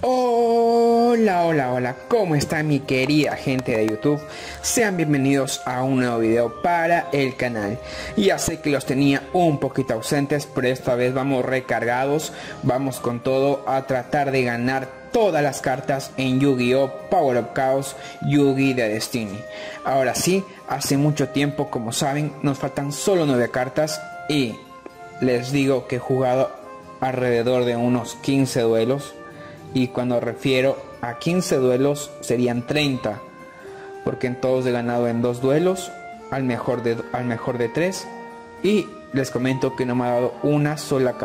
Hola, hola, hola, ¿cómo está mi querida gente de YouTube? Sean bienvenidos a un nuevo video para el canal. Ya sé que los tenía un poquito ausentes, pero esta vez vamos recargados, vamos con todo a tratar de ganar todas las cartas en Yu-Gi-Oh! Power of Chaos, Yu-Gi de Destiny. Ahora sí, hace mucho tiempo, como saben, nos faltan solo 9 cartas y les digo que he jugado alrededor de unos 15 duelos. Y cuando refiero a 15 duelos serían 30, porque en todos he ganado en 2 duelos, al mejor de 3. Y les comento que no me ha dado una sola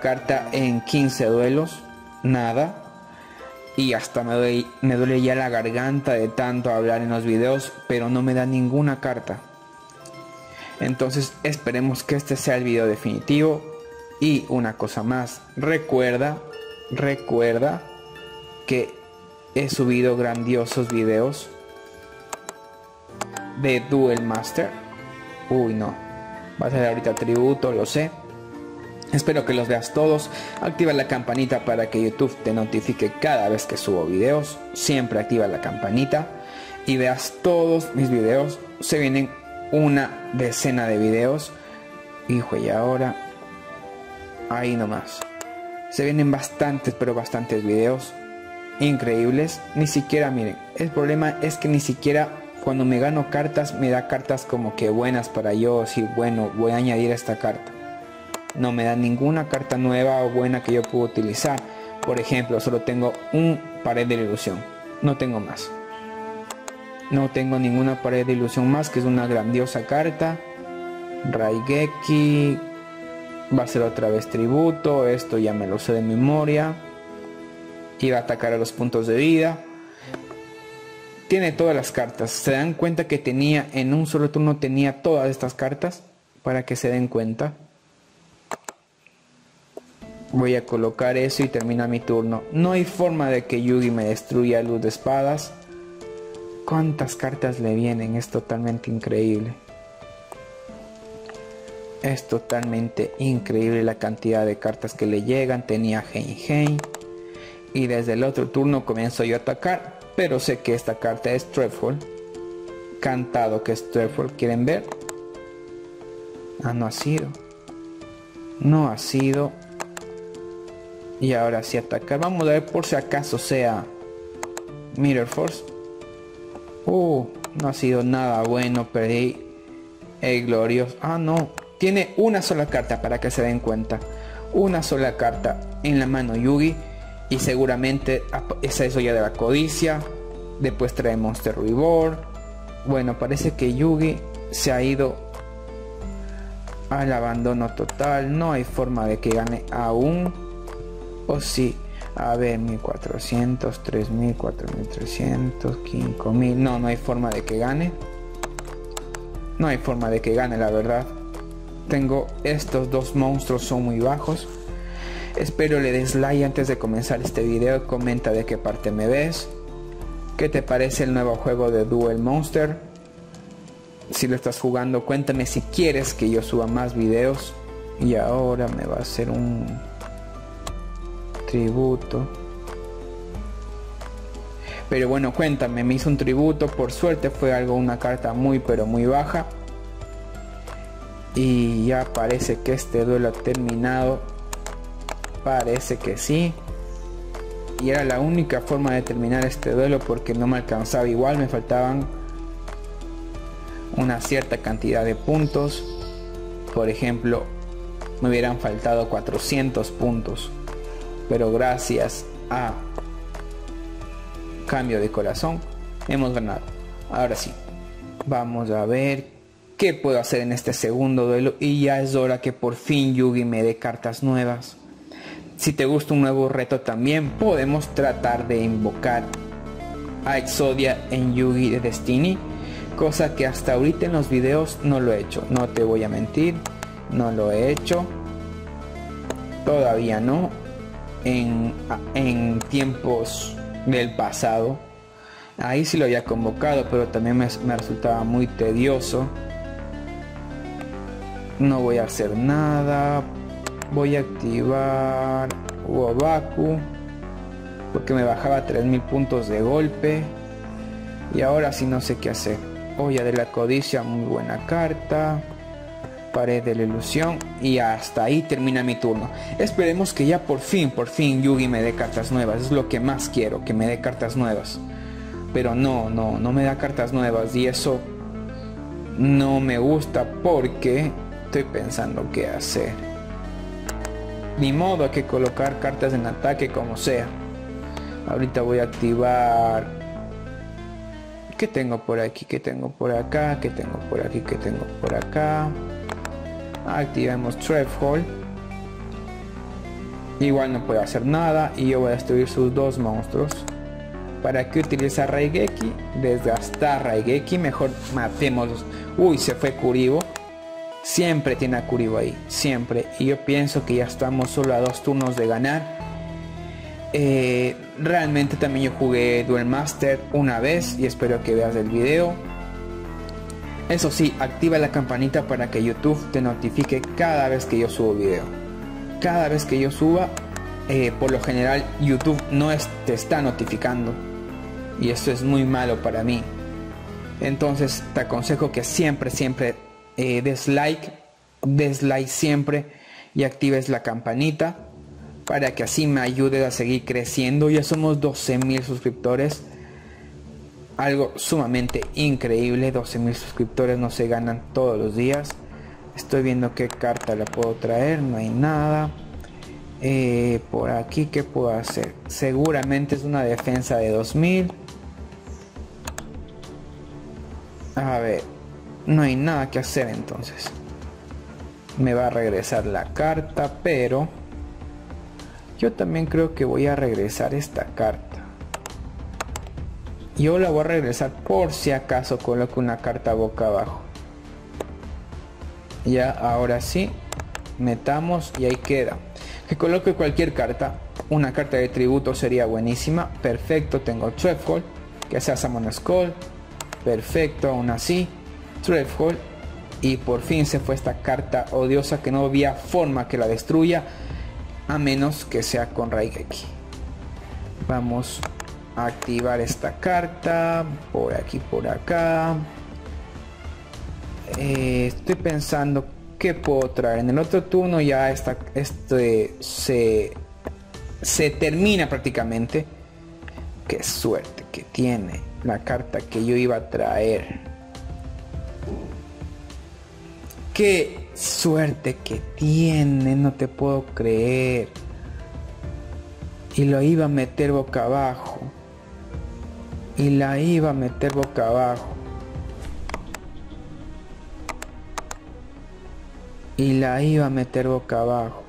carta en 15 duelos, nada. Y hasta me duele ya la garganta de tanto hablar en los videos, pero no me da ninguna carta. Entonces esperemos que este sea el video definitivo. Y una cosa más, recuerda que he subido grandiosos videos de Duel Master. Uy, no, va a ser ahorita tributo, lo sé. Espero que los veas todos. Activa la campanita para que YouTube te notifique cada vez que subo videos. Siempre activa la campanita y veas todos mis videos. Se vienen una decena de videos. Hijo, y ahora... ahí nomás. Se vienen bastantes, pero bastantes videos increíbles. Ni siquiera, miren, el problema es que ni siquiera cuando me gano cartas, me da cartas como que buenas para yo decir, bueno, voy a añadir esta carta. No me da ninguna carta nueva o buena que yo pueda utilizar. Por ejemplo, solo tengo un pared de la ilusión. No tengo más. No tengo ninguna pared de ilusión más, que es una grandiosa carta. Raigeki... va a ser otra vez tributo, esto ya me lo sé de memoria. Y va a atacar a los puntos de vida. Tiene todas las cartas. ¿Se dan cuenta que tenía en un solo turno tenía todas estas cartas? Para que se den cuenta. Voy a colocar eso y termina mi turno. No hay forma de que Yugi me destruya Luz de Espadas. ¿Cuántas cartas le vienen? Es totalmente increíble. Es totalmente increíble la cantidad de cartas que le llegan. Tenía Gen. Y desde el otro turno comienzo yo a atacar. Pero sé que esta carta es Trefoil. Cantado que es Trefoil. ¿Quieren ver? Ah, no ha sido. No ha sido. Y ahora sí atacar. Vamos a ver por si acaso sea Mirror Force. No ha sido nada bueno. Perdí el glorioso. Ah, no. Tiene una sola carta, para que se den cuenta. Una sola carta en la mano Yugi. Y seguramente esa es Exodia de la Codicia. Después trae Monster Reborn. Bueno, parece que Yugi se ha ido al abandono total. No hay forma de que gane aún. O sí. A ver, 1400, 3000, 4300, 5000. No, no hay forma de que gane. No hay forma de que gane, la verdad. Tengo estos dos monstruos, son muy bajos. Espero le des like antes de comenzar este video. Comenta de qué parte me ves. ¿Qué te parece el nuevo juego de Duel Master? Si lo estás jugando, cuéntame si quieres que yo suba más videos. Y ahora me va a hacer un tributo. Pero bueno, cuéntame, me hizo un tributo. Por suerte fue algo, una carta muy pero muy baja. Y ya parece que este duelo ha terminado. Parece que sí. Y era la única forma de terminar este duelo, porque no me alcanzaba igual. Me faltaban una cierta cantidad de puntos. Por ejemplo, me hubieran faltado 400 puntos. Pero gracias a Cambio de Corazón hemos ganado. Ahora sí, vamos a ver ¿qué puedo hacer en este segundo duelo? Y ya es hora que por fin Yugi me dé cartas nuevas. Si te gusta un nuevo reto también, podemos tratar de invocar a Exodia en Yugi de Destiny. Cosa que hasta ahorita en los videos no lo he hecho. No te voy a mentir, no lo he hecho. Todavía no. En tiempos del pasado, ahí sí lo había convocado, pero también me resultaba muy tedioso. No voy a hacer nada. Voy a activar Waboku, porque me bajaba 3000 puntos de golpe. Y ahora sí no sé qué hacer. Olla de la Codicia, muy buena carta. Pared de la Ilusión. Y hasta ahí termina mi turno. Esperemos que ya por fin Yugi me dé cartas nuevas. Es lo que más quiero, que me dé cartas nuevas. Pero no me da cartas nuevas. Y eso no me gusta porque estoy pensando qué hacer. Ni modo, hay que colocar cartas en ataque como sea. Ahorita voy a activar... ¿Qué tengo por aquí? ¿Qué tengo por acá? ¿Qué tengo por aquí? ¿Qué tengo por acá? Activemos Tref Hall. Igual no puedo hacer nada. Y yo voy a destruir sus dos monstruos. ¿Para qué utiliza Raigeki? Desgastar Raigeki. Mejor matemos. Uy, se fue Kuriboh. Siempre tiene a Kuriboh ahí. Siempre. Y yo pienso que ya estamos solo a 2 turnos de ganar. Realmente también yo jugué Duel Master una vez y espero que veas el video. Eso sí, activa la campanita para que YouTube te notifique cada vez que yo subo video. Cada vez que yo suba, por lo general YouTube te está notificando. Y esto es muy malo para mí. Entonces te aconsejo que siempre des like siempre y actives la campanita, para que así me ayudes a seguir creciendo. Ya somos 12.000 suscriptores. Algo sumamente increíble. 12.000 suscriptores no se ganan todos los días. Estoy viendo qué carta la puedo traer. No hay nada. Por aquí, ¿qué puedo hacer? Seguramente es una defensa de 2.000. A ver. No hay nada que hacer entonces. Me va a regresar la carta, pero... yo también creo que voy a regresar esta carta. Yo la voy a regresar por si acaso coloco una carta boca abajo. Ya, ahora sí. Metamos y ahí queda. Que coloque cualquier carta. Una carta de tributo sería buenísima. Perfecto, tengo Tref Hall. Que sea Summon's Call. Perfecto, aún así. Tref Hall. Y por fin se fue esta carta odiosa que no había forma que la destruya. A menos que sea con Raigeki. Vamos a activar esta carta. Por aquí, por acá. Estoy pensando qué puedo traer. En el otro turno ya se termina prácticamente. Qué suerte que tiene la carta que yo iba a traer. Qué suerte que tiene, no te puedo creer. Y lo iba a meter boca abajo. Y la iba a meter boca abajo. Y la iba a meter boca abajo.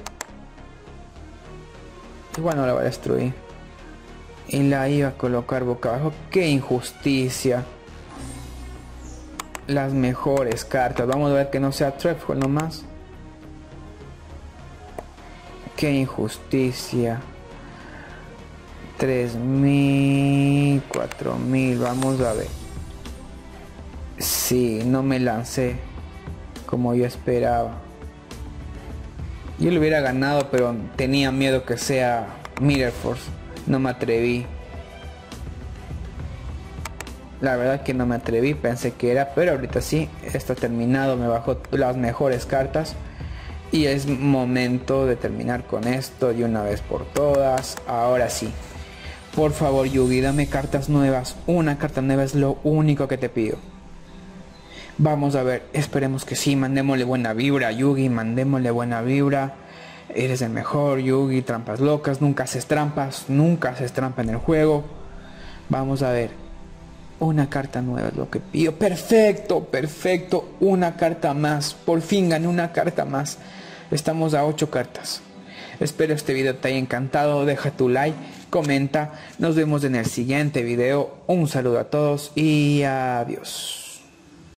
Igual no la va a destruir. Y la iba a colocar boca abajo. ¡Qué injusticia! Las mejores cartas. Vamos a ver que no sea Trefoil nomás. Qué injusticia. 3000, 4000. Vamos a ver. Sí, no me lancé como yo esperaba. Yo lo hubiera ganado, pero tenía miedo que sea Mirror Force. No me atreví. La verdad que no me atreví, pensé que era, pero ahorita sí, está terminado, me bajó las mejores cartas. Y es momento de terminar con esto de una vez por todas, ahora sí. Por favor Yugi, dame cartas nuevas, una carta nueva es lo único que te pido. Vamos a ver, esperemos que sí, mandémosle buena vibra a Yugi, mandémosle buena vibra. Eres el mejor Yugi, trampas locas, nunca haces trampa en el juego. Vamos a ver. Una carta nueva es lo que pido. Perfecto, perfecto. Una carta más. Por fin gané una carta más. Estamos a 8 cartas. Espero este video te haya encantado. Deja tu like, comenta. Nos vemos en el siguiente video. Un saludo a todos y adiós.